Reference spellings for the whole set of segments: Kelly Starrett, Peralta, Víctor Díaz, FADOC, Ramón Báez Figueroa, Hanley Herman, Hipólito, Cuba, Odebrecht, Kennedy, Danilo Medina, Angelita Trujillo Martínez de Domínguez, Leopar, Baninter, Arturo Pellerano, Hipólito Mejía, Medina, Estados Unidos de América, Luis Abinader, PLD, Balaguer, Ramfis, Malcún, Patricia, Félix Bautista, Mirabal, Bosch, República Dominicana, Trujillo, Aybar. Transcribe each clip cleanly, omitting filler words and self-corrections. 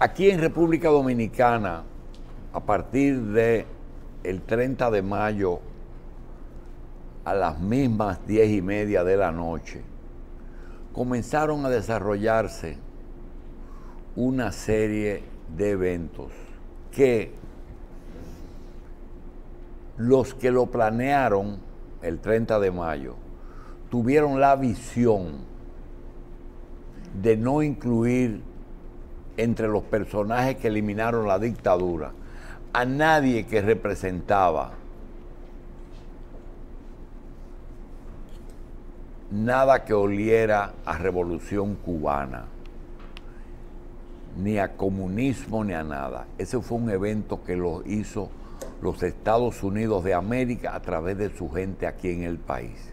Aquí en República Dominicana, a partir de el 30 de mayo, a las mismas 10:30 de la noche, comenzaron a desarrollarse una serie de eventos que los que lo planearon el 30 de mayo tuvieron la visión de no incluir entre los personajes que eliminaron la dictadura a nadie que representaba nada que oliera a Revolución Cubana, ni a comunismo, ni a nada. Ese fue un evento que lo hizo los Estados Unidos de América a través de su gente aquí en el país.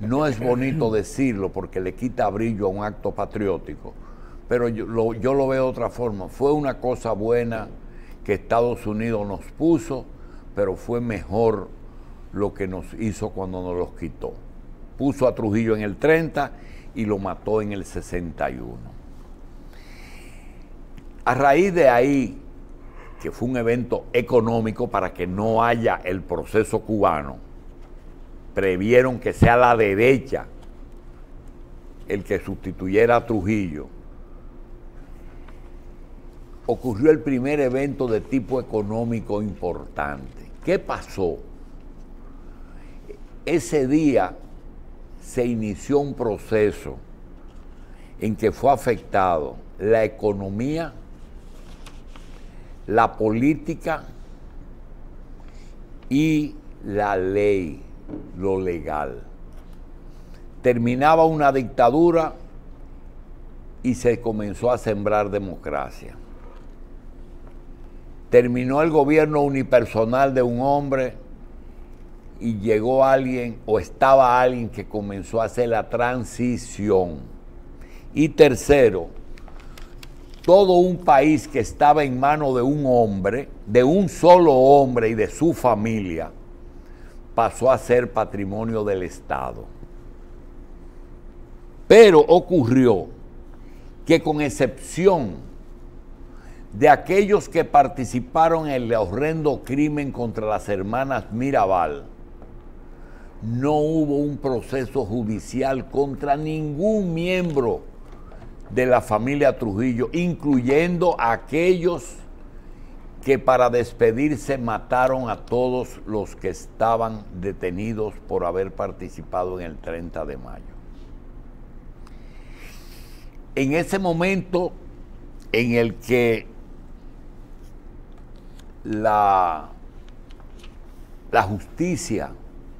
No es bonito decirlo porque le quita brillo a un acto patriótico, pero yo lo veo de otra forma. Fue una cosa buena que Estados Unidos nos puso, pero fue mejor lo que nos hizo cuando nos los quitó. Puso a Trujillo en el 30 y lo mató en el 61. A raíz de ahí, que fue un evento económico para que no haya el proceso cubano, previeron que sea la derecha el que sustituyera a Trujillo. Ocurrió el primer evento de tipo económico importante. ¿Qué pasó? Ese día se inició un proceso en que fue afectado la economía, la política y la ley, lo legal. Terminaba una dictadura y se comenzó a sembrar democracia. Terminó el gobierno unipersonal de un hombre y llegó alguien, o estaba alguien, que comenzó a hacer la transición. Y tercero, todo un país que estaba en manos de un hombre, de un solo hombre y de su familia, pasó a ser patrimonio del Estado. Pero ocurrió que, con excepción de aquellos que participaron en el horrendo crimen contra las hermanas Mirabal, no hubo un proceso judicial contra ningún miembro de la familia Trujillo, incluyendo a aquellos que para despedirse mataron a todos los que estaban detenidos por haber participado en el 30 de mayo. En ese momento en el que la justicia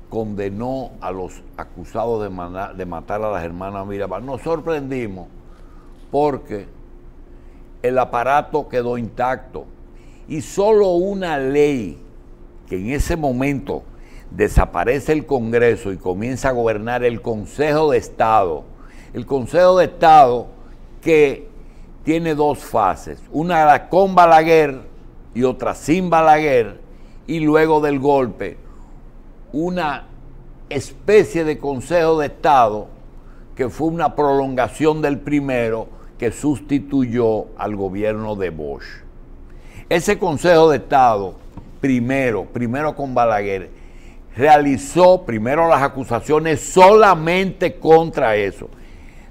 condenó a los acusados de matar a las hermanas Mirabal, nos sorprendimos porque el aparato quedó intacto y solo una ley, que en ese momento desaparece el Congreso y comienza a gobernar el Consejo de Estado, el Consejo de Estado que tiene dos fases, una con Balaguer y otra sin Balaguer, y luego del golpe, una especie de Consejo de Estado que fue una prolongación del primero que sustituyó al gobierno de Bosch. Ese Consejo de Estado, primero con Balaguer, realizó primero las acusaciones solamente contra eso.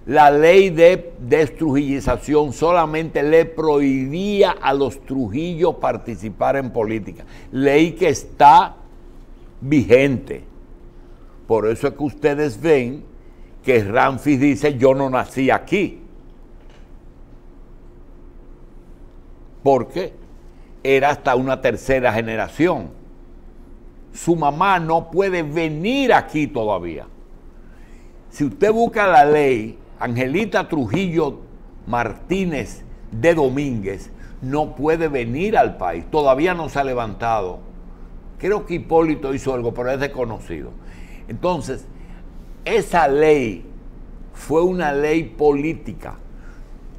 La ley de destrujillización solamente le prohibía a los Trujillo participar en política, ley que está vigente. Por eso es que ustedes ven que Ramfis dice: yo no nací aquí, porque era hasta una tercera generación. Su mamá no puede venir aquí todavía. Si usted busca la ley, Angelita Trujillo Martínez de Domínguez no puede venir al país, todavía no se ha levantado. Creo que Hipólito hizo algo, pero es desconocido. Entonces, esa ley fue una ley política,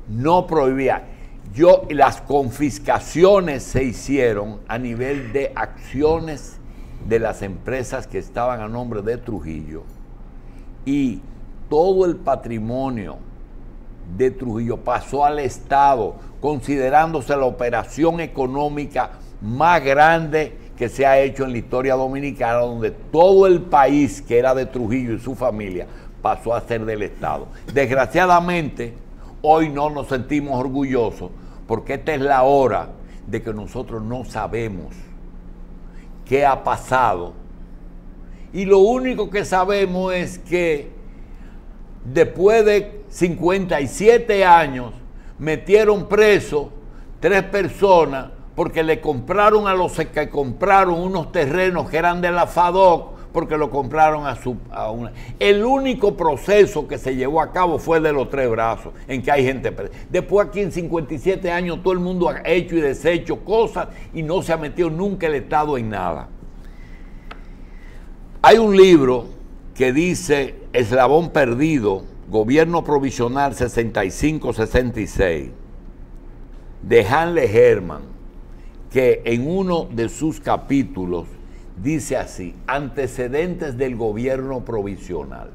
no prohibía. Las confiscaciones se hicieron a nivel de acciones de las empresas que estaban a nombre de Trujillo, y todo el patrimonio de Trujillo pasó al Estado, considerándose la operación económica más grande que se ha hecho en la historia dominicana, donde todo el país que era de Trujillo y su familia pasó a ser del Estado. Desgraciadamente, hoy no nos sentimos orgullosos, porque esta es la hora de que nosotros no sabemos qué ha pasado. Y lo único que sabemos es que después de 57 años metieron preso 3 personas porque le compraron a los que compraron unos terrenos que eran de la FADOC, porque lo compraron a una. El único proceso que se llevó a cabo fue el de los 3 brazos, en que hay gente presa. Después, aquí en 57 años, todo el mundo ha hecho y deshecho cosas y no se ha metido nunca el Estado en nada. Hay un libro que dice Eslabón Perdido, Gobierno Provisional 65-66, de Hanley Herman, que en uno de sus capítulos dice así: antecedentes del gobierno provisional.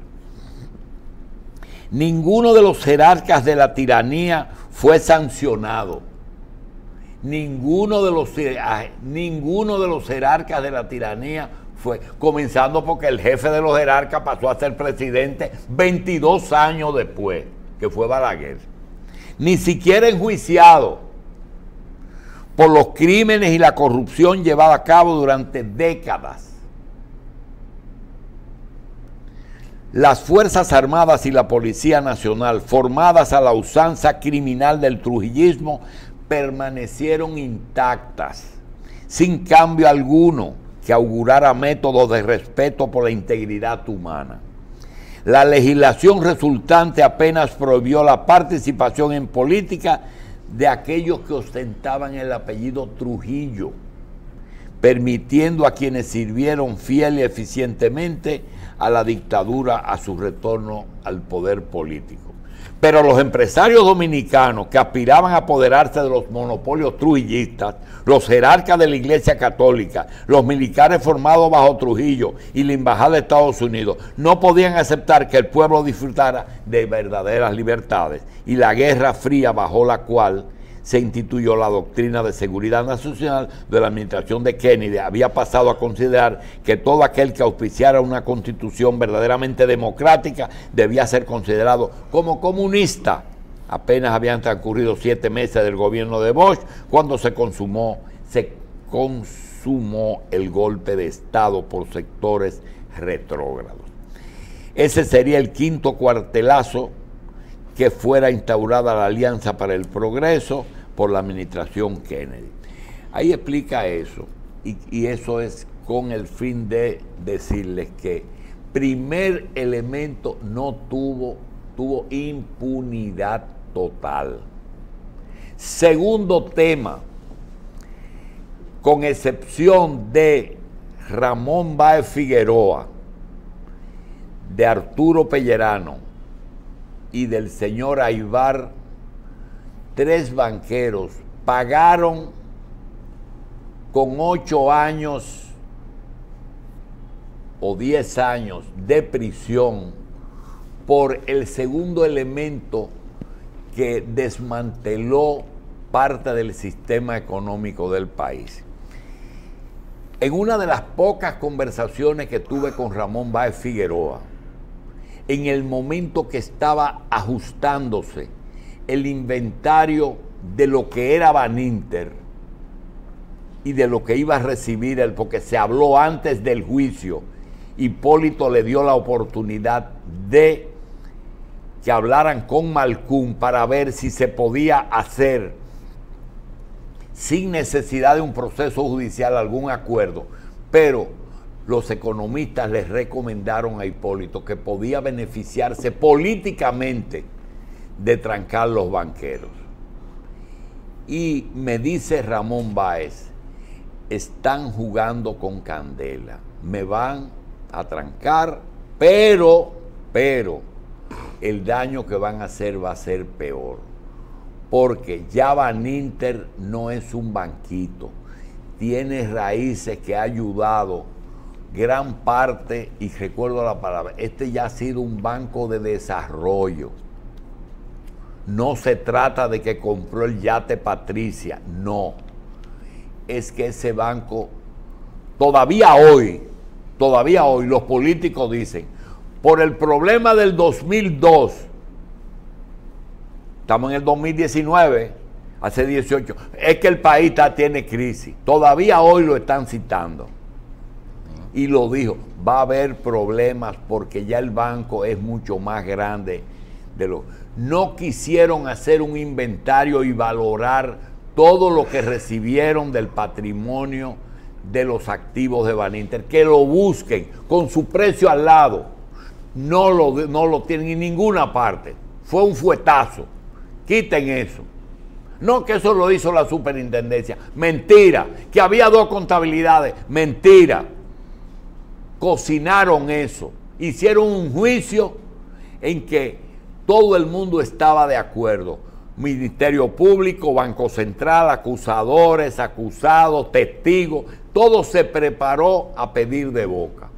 Ninguno de los jerarcas de la tiranía fue sancionado. Ninguno de los jerarcas de la tiranía fue, comenzando porque el jefe de los jerarcas pasó a ser presidente 22 años después, que fue Balaguer. Ni siquiera enjuiciado por los crímenes y la corrupción llevada a cabo durante décadas. Las Fuerzas Armadas y la Policía Nacional, formadas a la usanza criminal del trujillismo, permanecieron intactas, sin cambio alguno que augurara métodos de respeto por la integridad humana. La legislación resultante apenas prohibió la participación en política de aquellos que ostentaban el apellido Trujillo, permitiendo a quienes sirvieron fiel y eficientemente a la dictadura a su retorno al poder político. Pero los empresarios dominicanos que aspiraban a apoderarse de los monopolios trujillistas, los jerarcas de la Iglesia Católica, los militares formados bajo Trujillo y la Embajada de Estados Unidos, no podían aceptar que el pueblo disfrutara de verdaderas libertades, y la Guerra Fría, bajo la cual se instituyó la doctrina de seguridad nacional de la administración de Kennedy, había pasado a considerar que todo aquel que auspiciara una constitución verdaderamente democrática debía ser considerado como comunista. Apenas habían transcurrido 7 meses del gobierno de Bosch cuando se consumó el golpe de Estado por sectores retrógrados. Ese sería el 5º cuartelazo que fuera instaurada la Alianza para el Progreso por la administración Kennedy. Ahí explica eso, y eso es con el fin de decirles que primer elemento no tuvo impunidad total. Segundo tema, con excepción de Ramón Báez Figueroa, de Arturo Pellerano y del señor Aybar, 3 banqueros pagaron con 8 años o 10 años de prisión por el segundo elemento que desmanteló parte del sistema económico del país. En una de las pocas conversaciones que tuve con Ramón Báez Figueroa, en el momento que estaba ajustándose el inventario de lo que era Baninter y de lo que iba a recibir él, porque se habló antes del juicio, Hipólito le dio la oportunidad de que hablaran con Malcún para ver si se podía hacer, sin necesidad de un proceso judicial, algún acuerdo, pero los economistas les recomendaron a Hipólito que podía beneficiarse políticamente de trancar los banqueros. Y me dice Ramón Báez: están jugando con candela, me van a trancar, pero el daño que van a hacer va a ser peor, porque ya Baninter no es un banquito, tiene raíces que ha ayudado gran parte, y recuerdo la palabra, este ya ha sido un banco de desarrollo. No se trata de que compró el yate Patricia, no. Es que ese banco, todavía hoy los políticos dicen, por el problema del 2002, estamos en el 2019, hace 18, es que el país tiene crisis, todavía hoy lo están citando. Y lo dijo, va a haber problemas porque ya el banco es mucho más grande de lo... No quisieron hacer un inventario y valorar todo lo que recibieron del patrimonio de los activos de Baninter. Que lo busquen con su precio al lado. No lo tienen en ninguna parte. Fue un fuetazo. Quiten eso. No que eso lo hizo la superintendencia. Mentira. Que había dos contabilidades. Mentira. Cocinaron eso. Hicieron un juicio en que todo el mundo estaba de acuerdo. Ministerio Público, Banco Central, acusadores, acusados, testigos, todo se preparó a pedir de boca.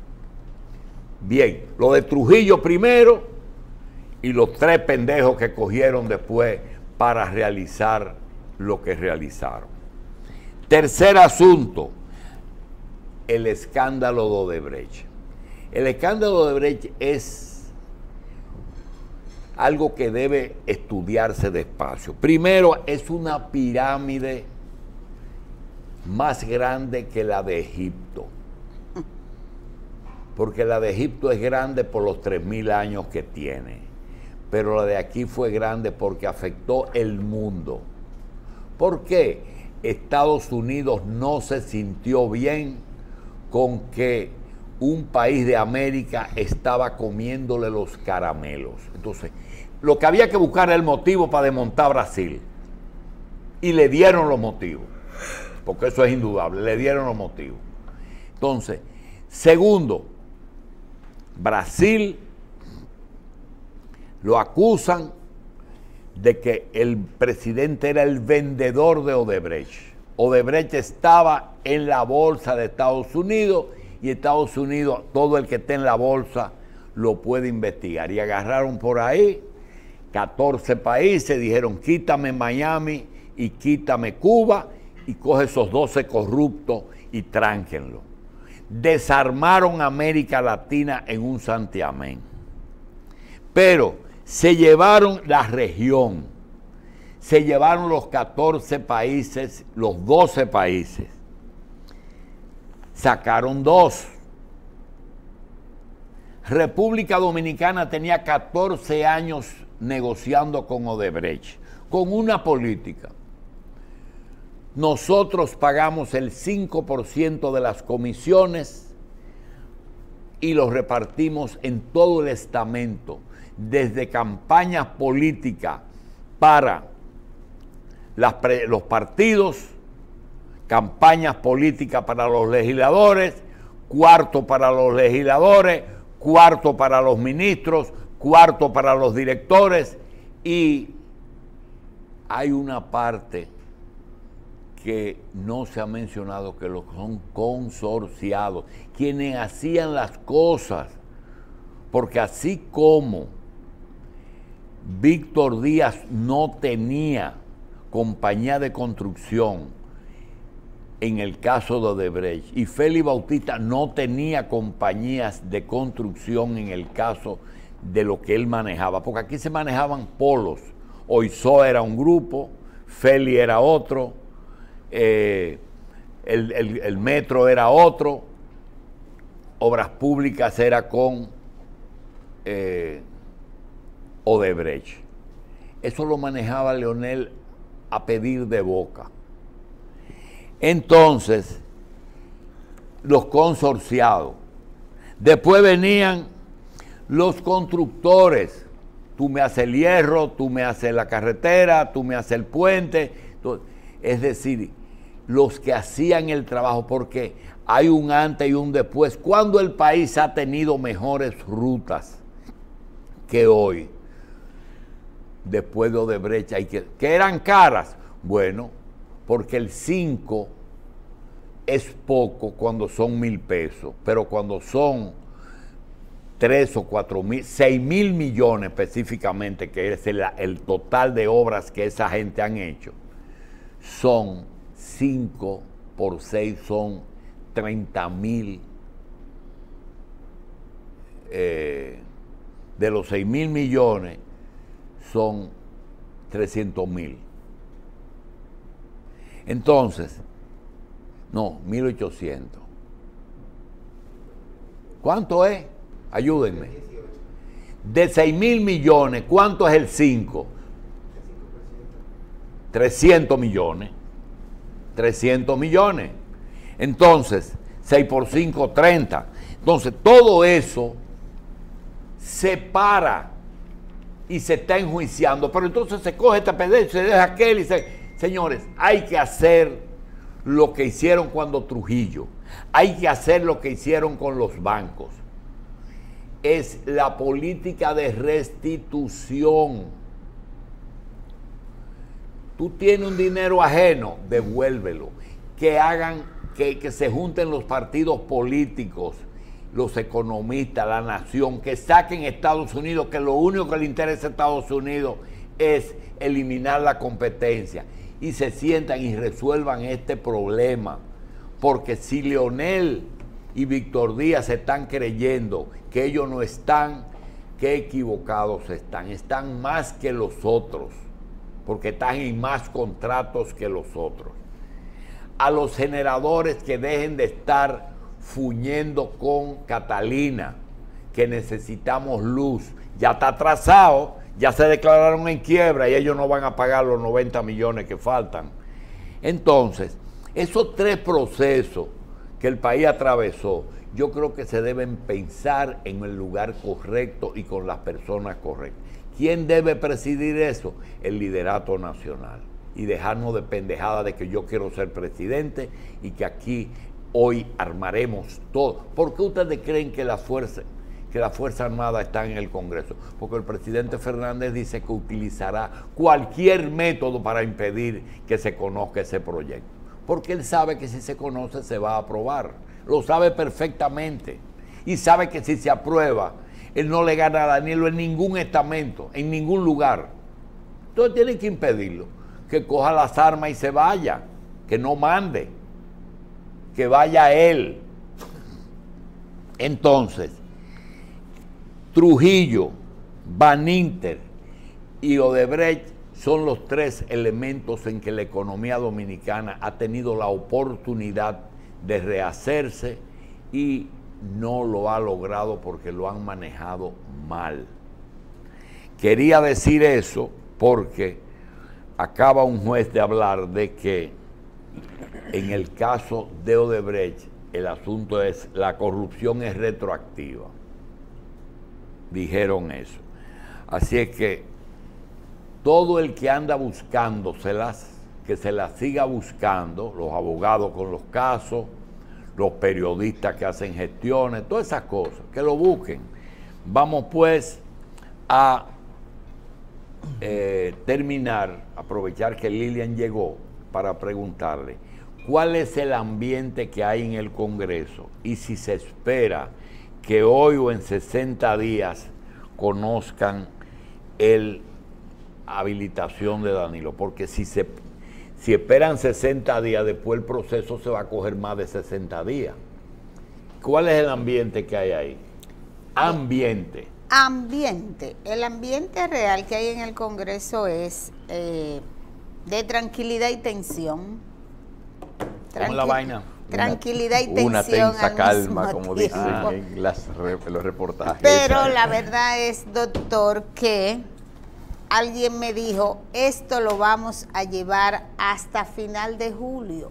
Bien, lo de Trujillo primero y los tres pendejos que cogieron después para realizar lo que realizaron. Tercer asunto, el escándalo de Odebrecht. El escándalo de Odebrecht es algo que debe estudiarse despacio. Primero, es una pirámide más grande que la de Egipto, porque la de Egipto es grande por los 3.000 años que tiene, pero la de aquí fue grande porque afectó el mundo. ¿Por qué? Estados Unidos no se sintió bien con que un país de América estaba comiéndole los caramelos. Entonces, lo que había que buscar era el motivo para desmontar Brasil. Y le dieron los motivos, porque eso es indudable, le dieron los motivos. Entonces, segundo, Brasil lo acusan de que el presidente era el vendedor de Odebrecht. Odebrecht estaba en la bolsa de Estados Unidos y Estados Unidos, todo el que esté en la bolsa lo puede investigar. Y agarraron por ahí 14 países, dijeron quítame Miami y quítame Cuba y coge esos 12 corruptos y tránquenlo. Desarmaron América Latina en un santiamén. Pero se llevaron la región, se llevaron los 14 países, los 12 países. Sacaron 2. República Dominicana tenía 14 años negociando con Odebrecht, con una política. Nosotros pagamos el 5% de las comisiones y los repartimos en todo el estamento, desde campañas políticas para los partidos, campañas políticas para los legisladores, cuarto para los legisladores, cuarto para los ministros, cuarto para los directores, y hay una parte que no se ha mencionado, que los son consorciados, quienes hacían las cosas, porque así como Víctor Díaz no tenía compañía de construcción, en el caso de Odebrecht, y Félix Bautista no tenía compañías de construcción en el caso de lo que él manejaba, porque aquí se manejaban polos. Oizó era un grupo, Félix era otro, el metro era otro, Obras Públicas era con Odebrecht. Eso lo manejaba Leonel a pedir de boca. Entonces, los consorciados. Después venían los constructores. Tú me haces el hierro, tú me haces la carretera, tú me haces el puente. Entonces, es decir, los que hacían el trabajo, porque hay un antes y un después. ¿Cuándo el país ha tenido mejores rutas que hoy? Después de Odebrecht, que eran caras. Bueno, porque el 5 es poco cuando son 1.000 pesos, pero cuando son 3 o 4 mil, 6 mil millones específicamente, que es el total de obras que esa gente han hecho, son 5 por 6, son 30 mil. De los 6 mil millones, son 300 mil. Entonces, no, 1800. ¿Cuánto es? Ayúdenme. De 6 mil millones, ¿cuánto es el 5? 300 millones. 300 millones. Entonces, 6 por 5, 30. Entonces, todo eso se para y se está enjuiciando. Pero entonces se coge este pendejo, se deja aquel y se... Señores, hay que hacer lo que hicieron cuando Trujillo. Hay que hacer lo que hicieron con los bancos. Es la política de restitución. Tú tienes un dinero ajeno, devuélvelo. Que hagan, que se junten los partidos políticos, los economistas, la nación, que saquen Estados Unidos, que lo único que le interesa a Estados Unidos es eliminar la competencia, y se sientan y resuelvan este problema. Porque si Leonel y Víctor Díaz están creyendo que ellos no están, qué equivocados están. Están más que los otros, porque están en más contratos que los otros. A los generadores, que dejen de estar fuñendo con Catalina, que necesitamos luz. Ya está atrasado, ya se declararon en quiebra y ellos no van a pagar los 90 millones que faltan. Entonces, esos 3 procesos que el país atravesó, yo creo que se deben pensar en el lugar correcto y con las personas correctas. ¿Quién debe presidir eso? El liderato nacional. Y dejarnos de pendejada de que yo quiero ser presidente y que aquí hoy armaremos todo. ¿Por qué ustedes creen que la Fuerza Armada está en el Congreso? Porque el presidente Fernández dice que utilizará cualquier método para impedir que se conozca ese proyecto. Porque él sabe que si se conoce se va a aprobar. Lo sabe perfectamente. Y sabe que si se aprueba, él no le gana a Danilo en ningún estamento, en ningún lugar. Entonces tienen que impedirlo. Que coja las armas y se vaya. Que no mande. Que vaya él. Entonces, Trujillo, Baninter y Odebrecht son los 3 elementos en que la economía dominicana ha tenido la oportunidad de rehacerse y no lo ha logrado porque lo han manejado mal. Quería decir eso porque acaba un juez de hablar de que en el caso de Odebrecht el asunto es la corrupción es retroactiva. Dijeron eso. Así es que todo el que anda buscándoselas, que se las siga buscando, los abogados con los casos, los periodistas que hacen gestiones, todas esas cosas, que lo busquen. Vamos pues a terminar, aprovechar que Lilian llegó para preguntarle cuál es el ambiente que hay en el Congreso y si se espera que hoy o en 60 días conozcan el habilitación de Danilo, porque si esperan 60 días, después el proceso se va a coger más de 60 días. ¿Cuál es el ambiente que hay ahí? Ambiente. Ambiente. El ambiente real que hay en el Congreso es de tranquilidad y tensión. ¿Cómo la vaina? Tranquilidad y tensión. Una tensa calma, como dicen en los reportajes. Pero la verdad es, doctor, que alguien me dijo, esto lo vamos a llevar hasta final de julio.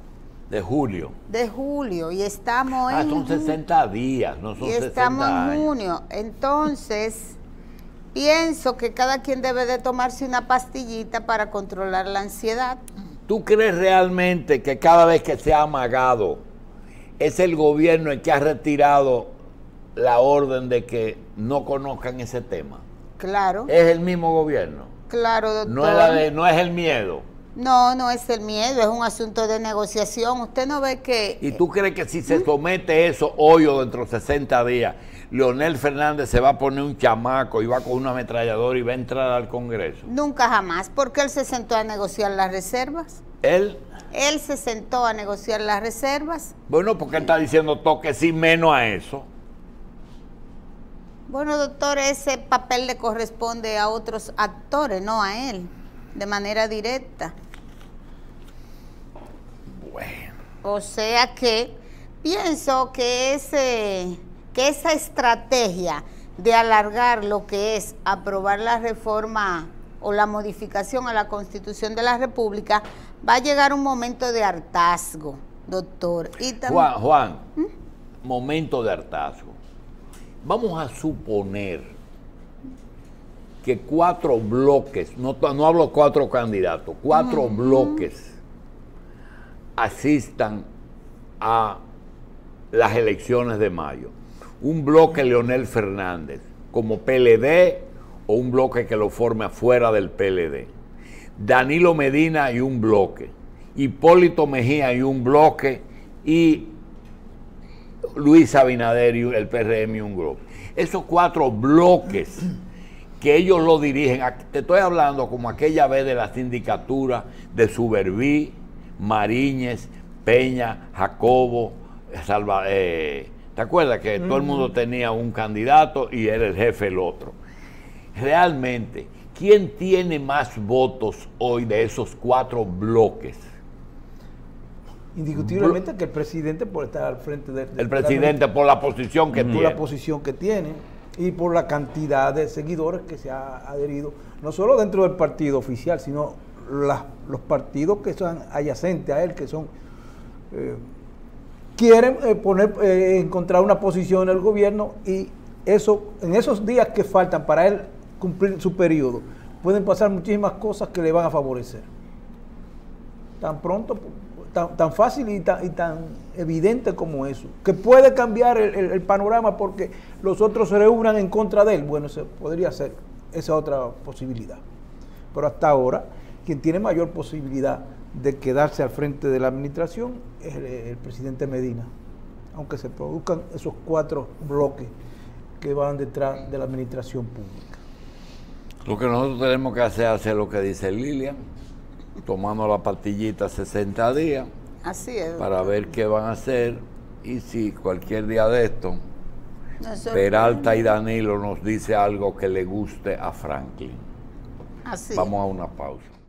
¿De julio? De julio, y estamos en... Ah, son 60 días, no son 60 años. Y estamos en junio. Entonces, pienso que cada quien debe de tomarse una pastillita para controlar la ansiedad. ¿Tú crees realmente que cada vez que se ha amagado, es el gobierno el que ha retirado la orden de que no conozcan ese tema? Claro. ¿Es el mismo gobierno? Claro, doctor. No es el miedo. No, no es el miedo, es un asunto de negociación. Usted no ve que... ¿Y tú crees que si se somete eso hoy o dentro de 60 días, Leonel Fernández se va a poner un chamaco y va con un ametrallador y va a entrar al Congreso? Nunca jamás, porque él se sentó a negociar las reservas. ¿Él? Él se sentó a negociar las reservas. Bueno, porque él está diciendo toque sí menos a eso. Bueno, doctor, ese papel le corresponde a otros actores, no a él, de manera directa. Bueno. O sea que pienso que esa estrategia de alargar lo que es aprobar la reforma o la modificación a la Constitución de la República va a llegar un momento de hartazgo, doctor. Y también, Juan, momento de hartazgo. Vamos a suponer que 4 bloques, no hablo 4 candidatos, 4 bloques asistan a las elecciones de mayo. Un bloque Leonel Fernández como PLD o un bloque que lo forme afuera del PLD. Danilo Medina y un bloque. Hipólito Mejía y un bloque. Y Luis Abinader y el PRM y un grupo. Esos 4 bloques que ellos lo dirigen, te estoy hablando como aquella vez de la sindicatura de Suberví, Mariñez, Peña, Jacobo, ¿te acuerdas que todo el mundo tenía un candidato y era el jefe el otro? Realmente, ¿quién tiene más votos hoy de esos 4 bloques? Indiscutiblemente que el presidente, por estar al frente del... El presidente por la posición que tiene. Por la posición que tiene. Y por la cantidad de seguidores que se ha adherido, no solo dentro del partido oficial, sino los partidos que son adyacentes a él, que son quieren encontrar una posición en el gobierno, y eso, en esos días que faltan para él cumplir su periodo, pueden pasar muchísimas cosas que le van a favorecer. Tan pronto, tan fácil y tan evidente como eso, que puede cambiar el panorama porque los otros se reúnan en contra de él. Bueno, se podría hacer esa otra posibilidad, pero hasta ahora quien tiene mayor posibilidad de quedarse al frente de la administración es el presidente Medina, aunque se produzcan esos 4 bloques que van detrás de la administración pública. Lo que nosotros tenemos que hacer es hacer lo que dice Lilian, tomando la pastillita 60 días. Así es, para ver qué van a hacer, y si cualquier día de esto Peralta y Danilo nos dice algo que le guste a Franklin. Así. Vamos a una pausa.